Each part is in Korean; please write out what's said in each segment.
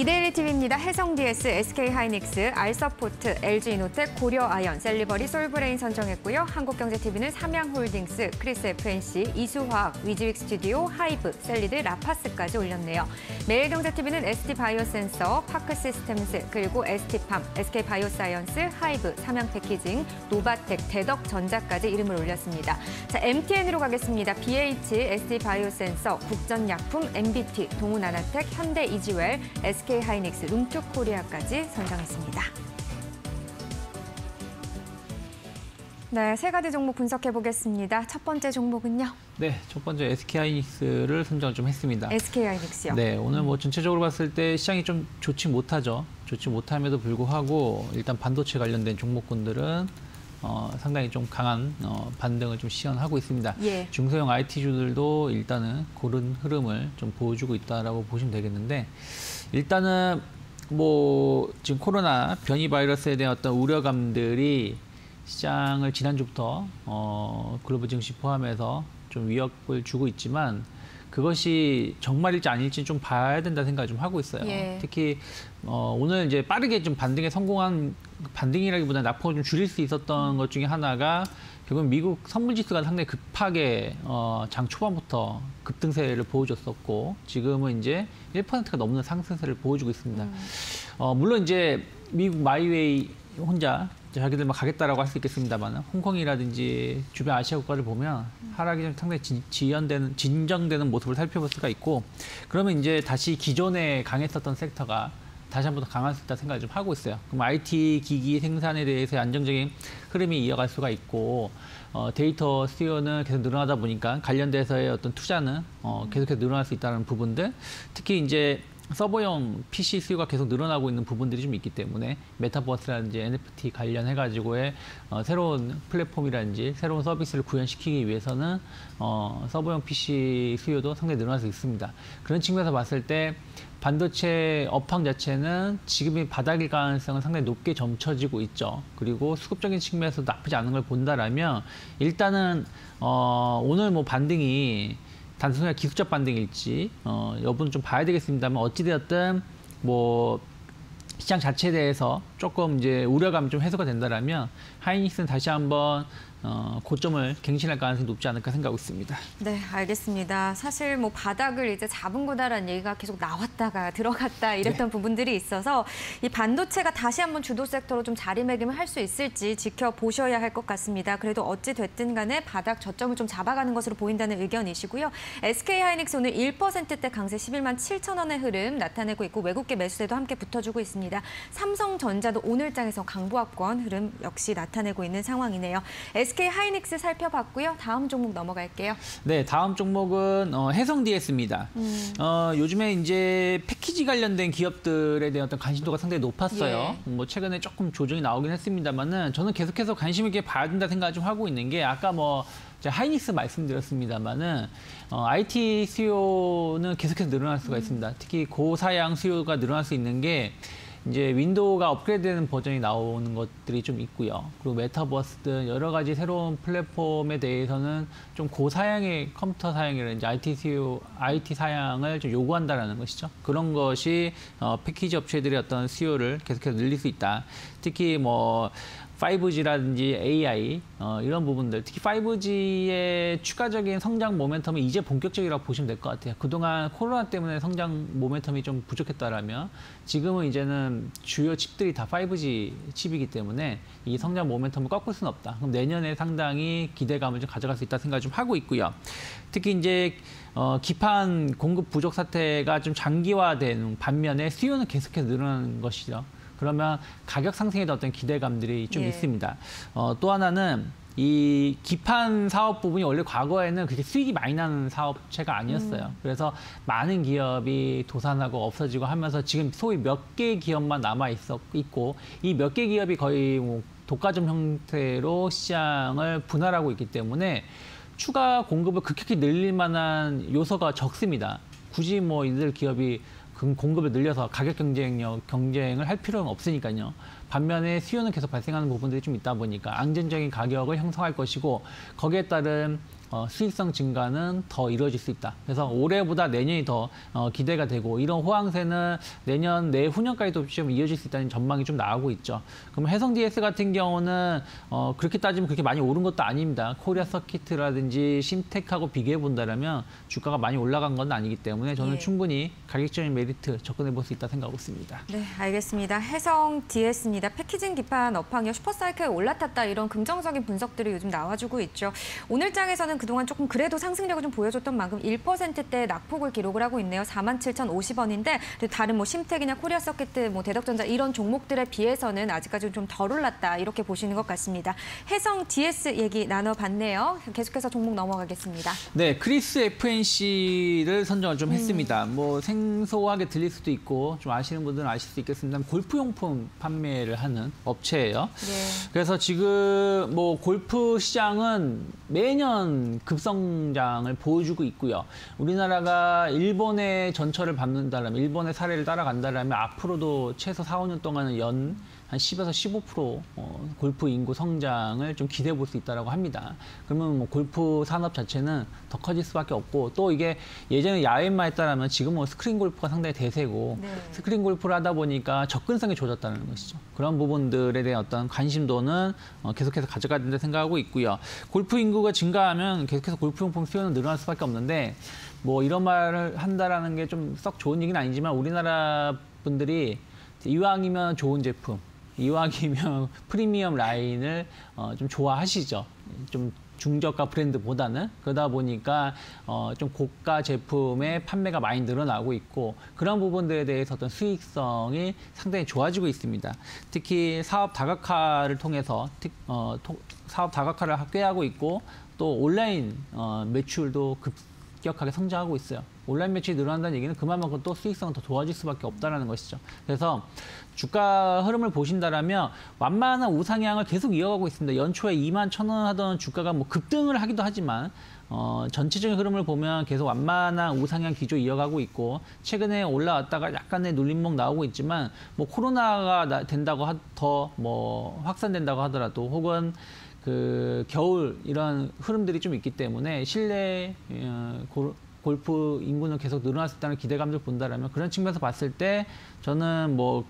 이데일리 TV입니다. 해성디에스, SK하이닉스, 알서포트, LG이노텍, 고려아연, 셀리버리, 솔브레인 선정했고요. 한국경제TV는 삼양홀딩스, 크리스에프앤씨, 이수화학, 위즈윅 스튜디오, 하이브, 셀리드, 라파스까지 올렸네요. 매일경제TV는 ST바이오센서, 파크시스템스, 그리고 ST팜, SK바이오사이언스, 하이브, 삼양패키징, 노바텍, 대덕전자까지 이름을 올렸습니다. 자, MTN으로 가겠습니다. BH, ST바이오센서, 국전약품, MBT, 동우나나텍, 현대이지웰, SK하이닉스, 룸투코리아까지 선정했습니다. 네, 세 가지 종목 분석해 보겠습니다. 첫 번째 종목은요? 네, 첫 번째 SK하이닉스를 선정을 좀 했습니다. SK하이닉스요? 네, 오늘 뭐 전체적으로 봤을 때 시장이 좀 좋지 못하죠. 좋지 못함에도 불구하고 일단 반도체 관련된 종목군들은 상당히 좀 강한 반등을 좀 시연하고 있습니다. 예. 중소형 IT주들도 일단은 그런 흐름을 좀 보여주고 있다라고 보시면 되겠는데, 일단은 뭐 지금 코로나 변이 바이러스에 대한 어떤 우려감들이 시장을 지난주부터 글로벌 증시 포함해서 좀 위협을 주고 있지만, 그것이 정말일지 아닐지 좀 봐야 된다 생각을 좀 하고 있어요. 예. 특히 오늘 이제 빠르게 좀 반등에 성공한, 반등이라기보다 낙폭을 좀 줄일 수 있었던 것 중에 하나가 결국 미국 선물지수가 상당히 급하게 장 초반부터 급등세를 보여줬었고, 지금은 이제 1%가 넘는 상승세를 보여주고 있습니다. 물론 이제 미국 마이웨이 혼자 자기들만 가겠다라고 할 수 있겠습니다만, 홍콩이라든지 주변 아시아 국가를 보면 하락이 좀 상당히 진정되는 모습을 살펴볼 수가 있고, 그러면 이제 다시 기존에 강했었던 섹터가 다시 한 번 더 강할 수 있다는 생각을 좀 하고 있어요. 그럼 IT 기기 생산에 대해서 안정적인 흐름이 이어갈 수가 있고, 데이터 수요는 계속 늘어나다 보니까 관련돼서의 어떤 투자는 계속해서 늘어날 수 있다는 부분들, 특히 이제 서버용 PC 수요가 계속 늘어나고 있는 부분들이 좀 있기 때문에 메타버스라든지 NFT 관련해가지고의 새로운 플랫폼이라든지 새로운 서비스를 구현시키기 위해서는 서버용 PC 수요도 상당히 늘어날 수 있습니다. 그런 측면에서 봤을 때 반도체 업황 자체는 지금이 바닥일 가능성은 상당히 높게 점쳐지고 있죠. 그리고 수급적인 측면에서도 나쁘지 않은 걸 본다라면 일단은 오늘 뭐 반등이 단순히 기술적 반등일지 여부는 좀 봐야 되겠습니다만, 어찌되었든 뭐 시장 자체에 대해서 조금 이제 우려감이 좀 해소가 된다라면 하이닉스는 다시 한번 고점을 갱신할 가능성이 높지 않을까 생각하고 있습니다. 네, 알겠습니다. 사실 뭐 바닥을 이제 잡은 거다라는 얘기가 계속 나왔다가 들어갔다 이랬던 네. 부분들이 있어서 이 반도체가 다시 한번 주도 섹터로 좀 자리매김을 할 수 있을지 지켜보셔야 할 것 같습니다. 그래도 어찌 됐든 간에 바닥 저점을 좀 잡아가는 것으로 보인다는 의견이시고요. SK하이닉스 오늘 1%대 강세 11만 7,000원의 흐름 나타내고 있고, 외국계 매수세도 함께 붙어주고 있습니다. 삼성전자도 오늘 장에서 강보합권 흐름 역시 나타내고 있는 상황이네요. SK하이닉스 살펴봤고요. 다음 종목 넘어갈게요. 네, 다음 종목은 해성디에스입니다. 요즘에 이제 패키지 관련된 기업들에 대한 어떤 관심도가 상당히 높았어요. 예. 뭐 최근에 조금 조정이 나오긴 했습니다만은 저는 계속해서 관심 있게 봐야 된다 생각을 좀 하고 있는 게, 아까 뭐 하이닉스 말씀드렸습니다만은 IT 수요는 계속해서 늘어날 수가 있습니다. 특히 고사양 수요가 늘어날 수 있는 게 이제 윈도우가 업그레이드되는 버전이 나오는 것들이 좀 있고요. 그리고 메타버스 등 여러 가지 새로운 플랫폼에 대해서는 좀 고사양의 컴퓨터 사양이라든지 IT 사양을 좀 요구한다라는 것이죠. 그런 것이 패키지 업체들의 어떤 수요를 계속해서 늘릴 수 있다. 특히 뭐 5G라든지 AI 이런 부분들, 특히 5G의 추가적인 성장 모멘텀이 이제 본격적이라고 보시면 될 것 같아요. 그동안 코로나 때문에 성장 모멘텀이 좀 부족했다라면 지금은 이제는 주요 칩들이 다 5G 칩이기 때문에 이 성장 모멘텀을 꺾을 수는 없다. 그럼 내년에 상당히 기대감을 좀 가져갈 수 있다는 생각을 좀 하고 있고요. 특히 이제 기판 공급 부족 사태가 좀 장기화되는 반면에 수요는 계속해서 늘어나는 것이죠. 그러면 가격 상승에 대한 어떤 기대감들이 좀 예. 있습니다. 또 하나는 이 기판 사업 부분이 원래 과거에는 그렇게 수익이 많이 나는 사업체가 아니었어요. 그래서 많은 기업이 도산하고 없어지고 하면서 지금 소위 몇 개의 기업만 남아있고, 이 몇 개의 기업이 거의 뭐 독과점 형태로 시장을 분할하고 있기 때문에 추가 공급을 급격히 늘릴 만한 요소가 적습니다. 굳이 뭐 이들 기업이 공급을 늘려서 가격 경쟁을 할 필요는 없으니까요. 반면에 수요는 계속 발생하는 부분들이 좀 있다 보니까 안정적인 가격을 형성할 것이고, 거기에 따른 수익성 증가는 더 이루어질 수 있다. 그래서 올해보다 내년이 더 기대가 되고 이런 호황세는 내년 내후년까지도 좀 이어질 수 있다는 전망이 좀 나오고 있죠. 그럼 해성디에스 같은 경우는 그렇게 따지면 그렇게 많이 오른 것도 아닙니다. 코리아서킷라든지 심텍하고 비교해 본다면 주가가 많이 올라간 건 아니기 때문에 저는 네. 충분히 가격적인 메리트 접근해 볼 수 있다 생각하고 있습니다. 네, 알겠습니다. 해성디에스입니다. 패키징 기판 업황이 슈퍼사이클에 올라탔다 이런 긍정적인 분석들이 요즘 나와주고 있죠. 오늘 장에서는 그동안 조금 그래도 상승력을 좀 보여줬던 만큼 1%대 낙폭을 기록을 하고 있네요. 47,050원인데 다른 뭐 심텍이나 코리아서킷, 뭐 대덕전자 이런 종목들에 비해서는 아직까지는 좀 덜 올랐다 이렇게 보시는 것 같습니다. 해성디에스 얘기 나눠봤네요. 계속해서 종목 넘어가겠습니다. 네, 크리스에프앤씨를 선정을 좀 했습니다. 뭐 생소하게 들릴 수도 있고 좀 아시는 분들은 아실 수 있겠습니다. 골프용품 판매를 하는 업체예요. 예. 그래서 지금 뭐 골프 시장은 매년 급성장을 보여주고 있고요. 우리나라가 일본의 전철을 밟는다라면, 일본의 사례를 따라간다라면 앞으로도 최소 4, 5년 동안은 연 한 10에서 15% 골프 인구 성장을 좀 기대해 볼 수 있다고 합니다. 그러면 뭐 골프 산업 자체는 더 커질 수밖에 없고 또 이게 예전에 야외만 했다면 지금 뭐 스크린 골프가 상당히 대세고 네. 스크린 골프를 하다 보니까 접근성이 좋아졌다는 것이죠. 그런 부분들에 대한 어떤 관심도는 계속해서 가져가야 된다 생각하고 있고요. 골프 인구가 증가하면 계속해서 골프용품 수요는 늘어날 수밖에 없는데 뭐 이런 말을 한다라는 게 좀 썩 좋은 얘기는 아니지만 우리나라 분들이 이왕이면 좋은 제품 이왕이면 프리미엄 라인을 좀 좋아하시죠. 좀 중저가 브랜드보다는. 그러다 보니까 좀 고가 제품의 판매가 많이 늘어나고 있고 그런 부분들에 대해서 어떤 수익성이 상당히 좋아지고 있습니다. 특히 사업 다각화를 통해서 사업 다각화를 꾀하고 있고 또 온라인 매출도 급격하게 성장하고 있어요. 온라인 매출이 늘어난다는 얘기는 그만큼 또 수익성은 더 좋아질 수밖에 없다는 것이죠. 그래서 주가 흐름을 보신다라면 완만한 우상향을 계속 이어가고 있습니다. 연초에 21,000원 하던 주가가 뭐 급등을 하기도 하지만 전체적인 흐름을 보면 계속 완만한 우상향 기조 이어가고 있고 최근에 올라왔다가 약간의 눌림목 나오고 있지만 뭐 코로나가 된다고 더 뭐 확산된다고 하더라도 혹은 그 겨울 이런 흐름들이 좀 있기 때문에 실내 골프 인구는 계속 늘어날 수 있다는 기대감을 본다라면 그런 측면에서 봤을 때 저는 뭐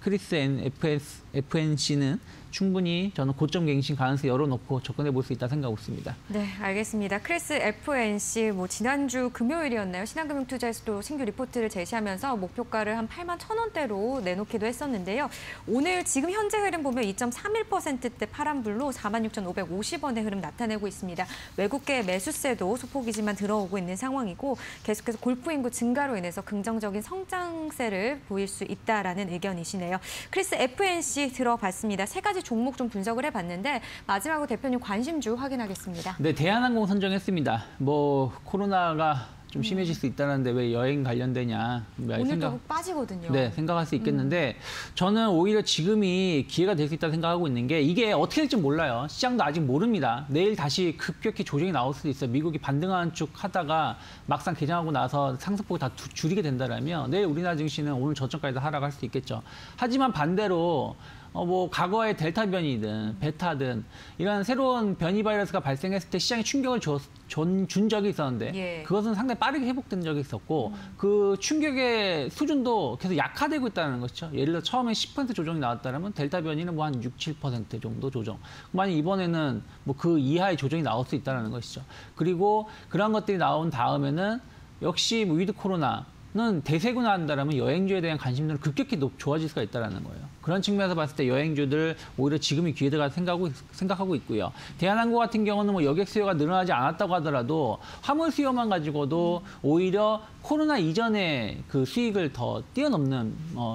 크리스에프앤씨는 충분히 저는 고점 갱신 가능성을 열어놓고 접근해 볼 수 있다 생각하고 있습니다. 네, 알겠습니다. 크리스에프앤씨 뭐 지난주 금요일이었나요? 신한금융투자에서도 신규 리포트를 제시하면서 목표가를 한 81,000원대로 내놓기도 했었는데요. 오늘 지금 현재 흐름 보면 2.31%대 파란불로 46,550원의 흐름 나타내고 있습니다. 외국계 매수세도 소폭이지만 들어오고 있는 상황이고 계속해서 골프 인구 증가로 인해서 긍정적인 성장세를 보일 수 있다라는 의견이시네요. 크리스에프앤씨 들어봤습니다. 세 가지 종목 좀 분석을 해봤는데 마지막으로 대표님 관심주 확인하겠습니다. 네, 대한항공 선정했습니다. 뭐 코로나가 좀 심해질 수 있다는데 왜 여행 관련되냐. 오늘도 빠지거든요. 네, 생각할 수 있겠는데 저는 오히려 지금이 기회가 될 수 있다고 생각하고 있는 게 이게 어떻게 될지 몰라요. 시장도 아직 모릅니다. 내일 다시 급격히 조정이 나올 수도 있어요. 미국이 반등하는 쭉 하다가 막상 개장하고 나서 상승폭을 다 줄이게 된다면 내일 우리나라 증시는 오늘 저점까지도 하락할 수 있겠죠. 하지만 반대로 뭐 과거의 델타 변이든 베타든 이런 새로운 변이 바이러스가 발생했을 때 시장에 충격을 준 적이 있었는데 예. 그것은 상당히 빠르게 회복된 적이 있었고 그 충격의 수준도 계속 약화되고 있다는 것이죠. 예를 들어 처음에 10% 조정이 나왔다면 델타 변이는 뭐 한 6, 7% 정도 조정. 만약 이번에는 뭐 그 이하의 조정이 나올 수 있다는 것이죠. 그리고 그런 것들이 나온 다음에는 역시 뭐 위드 코로나 는 대세구나 한다면 여행주에 대한 관심들은 급격히 좋아질 수가 있다는 거예요. 그런 측면에서 봤을 때 여행주들 오히려 지금이 기회다 생각하고 있고요. 대한항공 같은 경우는 뭐 여객 수요가 늘어나지 않았다고 하더라도 화물 수요만 가지고도 오히려 코로나 이전의 그 수익을 더 뛰어넘는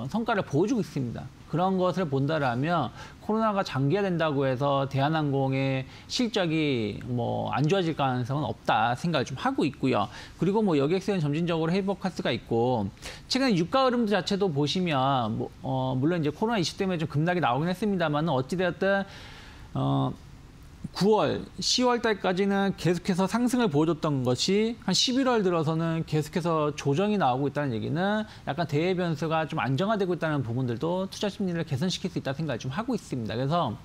성과를 보여주고 있습니다. 그런 것을 본다라면 코로나가 장기화된다고 해서 대한항공의 실적이 뭐 안 좋아질 가능성은 없다 생각을 좀 하고 있고요. 그리고 뭐 여객수는 점진적으로 회복할 수가 있고 최근에 유가 흐름도 자체도 보시면 뭐 물론 이제 코로나 이슈 때문에 좀 급락이 나오긴 했습니다만 어찌 되었든 9월, 10월 달까지는 계속해서 상승을 보여줬던 것이 한 11월 들어서는 계속해서 조정이 나오고 있다는 얘기는 약간 대외 변수가 좀 안정화되고 있다는 부분들도 투자 심리를 개선시킬 수 있다는 생각을 좀 하고 있습니다. 그래서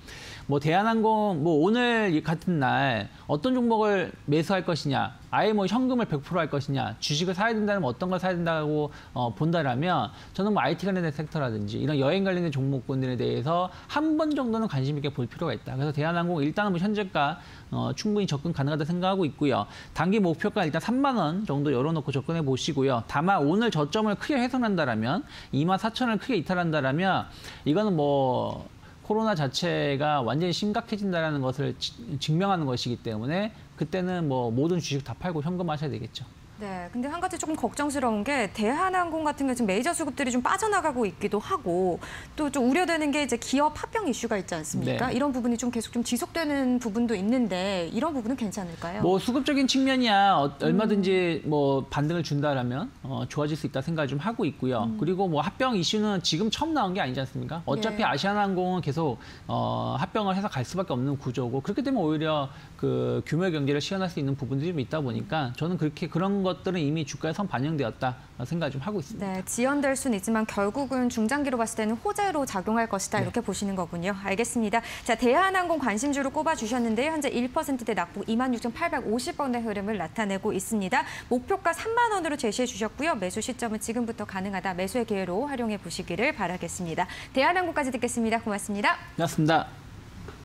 뭐 대한항공 뭐 오늘 같은 날 어떤 종목을 매수할 것이냐, 아예 뭐 현금을 100% 할 것이냐, 주식을 사야 된다면 어떤 걸 사야 된다고 본다라면 저는 뭐 IT 관련된 섹터라든지 이런 여행 관련된 종목군들에 대해서 한 번 정도는 관심 있게 볼 필요가 있다. 그래서 대한항공 일단은 뭐 현재가 충분히 접근 가능하다 생각하고 있고요. 단기 목표가 일단 3만 원 정도 열어놓고 접근해 보시고요. 다만 오늘 저점을 크게 훼손한다라면 2만 4천을 크게 이탈한다라면 이거는 뭐 코로나 자체가 완전히 심각해진다는 것을 증명하는 것이기 때문에 그때는 뭐 모든 주식 다 팔고 현금하셔야 되겠죠. 네, 근데 한 가지 조금 걱정스러운 게 대한항공 같은 경우 지금 메이저 수급들이 좀 빠져나가고 있기도 하고 또 좀 우려되는 게 이제 기업 합병 이슈가 있지 않습니까? 네. 이런 부분이 좀 계속 좀 지속되는 부분도 있는데 이런 부분은 괜찮을까요? 뭐 수급적인 측면이야 얼마든지 뭐 반등을 준다라면 좋아질 수 있다 생각을 좀 하고 있고요. 그리고 뭐 합병 이슈는 지금 처음 나온 게 아니지 않습니까? 어차피 네. 아시아나항공은 계속 합병을 해서 갈 수밖에 없는 구조고 그렇게 되면 오히려 그 규모 경제를 시현할 수 있는 부분들이 좀 있다 보니까 저는 그렇게 그런 것들은 이미 주가에선 반영되었다 생각을 좀 하고 있습니다. 네, 지연될 수는 있지만 결국은 중장기로 봤을 때는 호재로 작용할 것이다 네. 이렇게 보시는 거군요. 알겠습니다. 자, 대한항공 관심주로 꼽아주셨는데요. 현재 1%대 낙폭 26,850원의 흐름을 나타내고 있습니다. 목표가 3만 원으로 제시해 주셨고요. 매수 시점은 지금부터 가능하다. 매수의 기회로 활용해 보시기를 바라겠습니다. 대한항공까지 듣겠습니다. 고맙습니다. 고맙습니다.